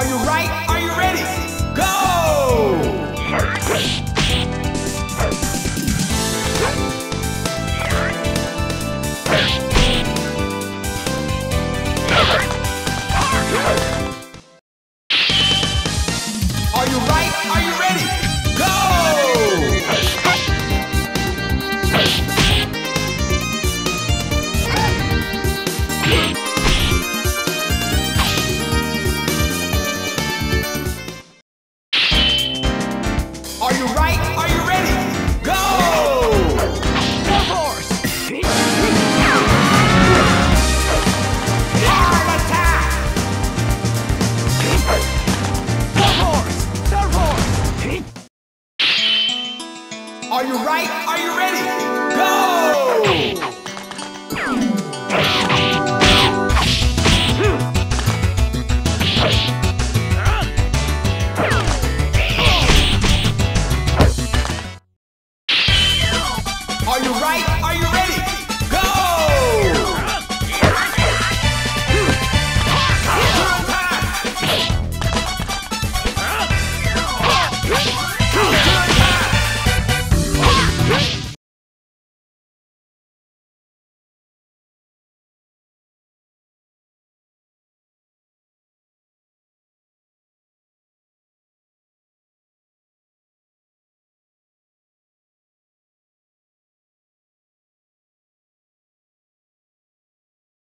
Are you right? Are you ready? Go!